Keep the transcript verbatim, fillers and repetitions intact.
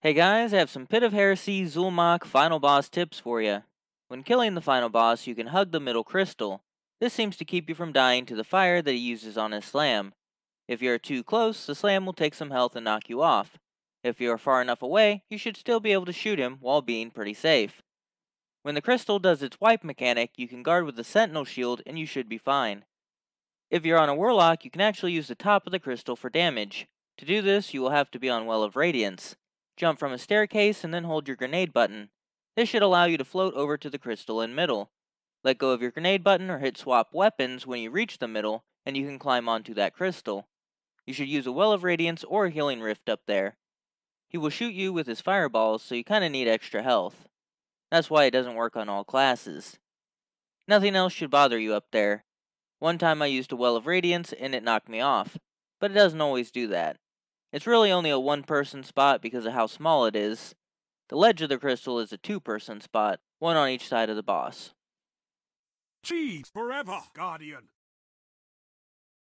Hey guys, I have some Pit of Heresy Zulmak final boss tips for you. When killing the final boss, you can hug the middle crystal. This seems to keep you from dying to the fire that he uses on his slam. If you are too close, the slam will take some health and knock you off. If you are far enough away, you should still be able to shoot him while being pretty safe. When the crystal does its wipe mechanic, you can guard with the sentinel shield and you should be fine. If you're on a warlock, you can actually use the top of the crystal for damage. To do this, you will have to be on Well of Radiance. Jump from a staircase and then hold your grenade button. This should allow you to float over to the crystal in middle. Let go of your grenade button or hit swap weapons when you reach the middle, and you can climb onto that crystal. You should use a Well of Radiance or a healing rift up there. He will shoot you with his fireballs, so you kinda need extra health. That's why it doesn't work on all classes. Nothing else should bother you up there. One time I used a Well of Radiance and it knocked me off, but it doesn't always do that. It's really only a one-person spot because of how small it is. The ledge of the crystal is a two-person spot, one on each side of the boss. Cheese forever, Guardian!